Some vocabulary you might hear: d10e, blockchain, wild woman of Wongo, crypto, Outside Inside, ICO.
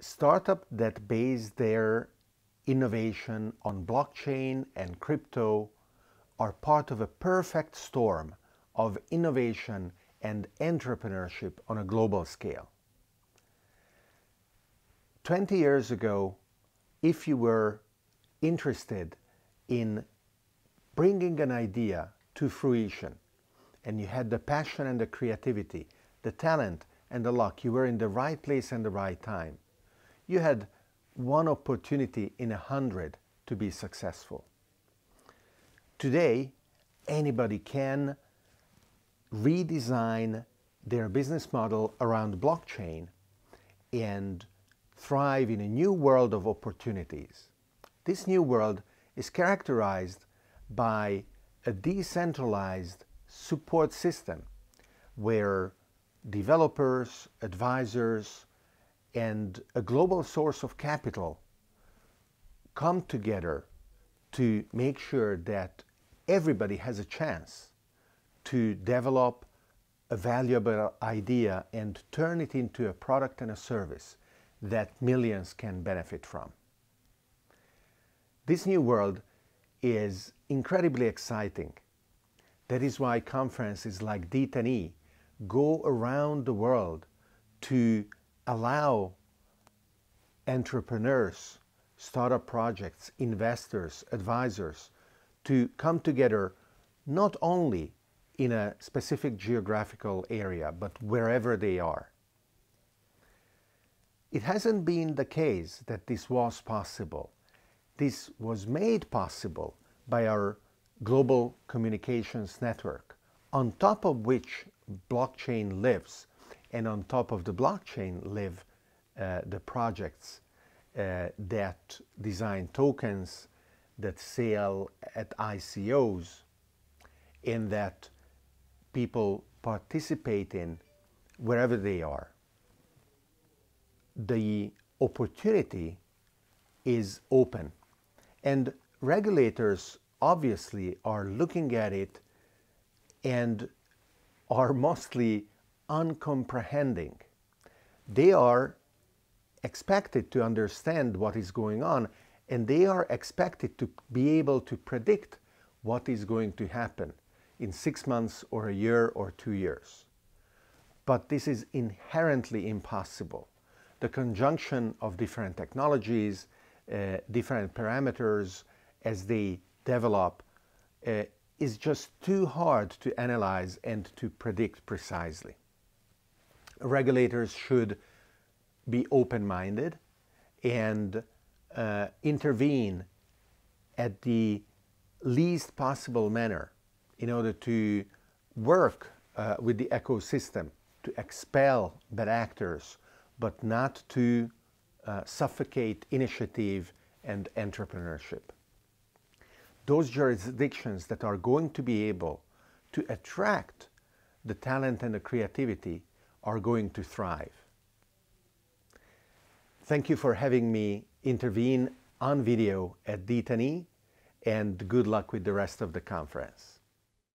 startup that base their innovation on blockchain and crypto are part of a perfect storm of innovation and entrepreneurship on a global scale. 20 years ago, if you were interested in bringing an idea to fruition, and you had the passion and the creativity, the talent and the luck, you were in the right place and the right time, you had one opportunity in 100 to be successful. Today, anybody can redesign their business model around blockchain and thrive in a new world of opportunities. This new world is characterized by a decentralized support system where developers, advisors, and a global source of capital come together to make sure that everybody has a chance to develop a valuable idea and turn it into a product and a service that millions can benefit from. This new world is incredibly exciting. That is why conferences like d10e go around the world to allow entrepreneurs, startup projects, investors, advisors to come together not only in a specific geographical area, but wherever they are. It hasn't been the case that this was possible. This was made possible by our global communications network, on top of which blockchain lives, and on top of the blockchain live the projects that design tokens, that sell at ICOs, and that people participate in wherever they are. The opportunity is open, and regulators obviously are looking at it and are mostly uncomprehending. They are expected to understand what is going on, and they are expected to be able to predict what is going to happen in 6 months or a year or 2 years. But this is inherently impossible. The conjunction of different technologies, different parameters as they develop is just too hard to analyze and to predict precisely. Regulators should be open-minded and intervene at the least possible manner in order to work with the ecosystem to expel bad actors, but not to suffocate initiative and entrepreneurship. Those jurisdictions that are going to be able to attract the talent and the creativity are going to thrive. Thank you for having me intervene on video at d10e, and good luck with the rest of the conference.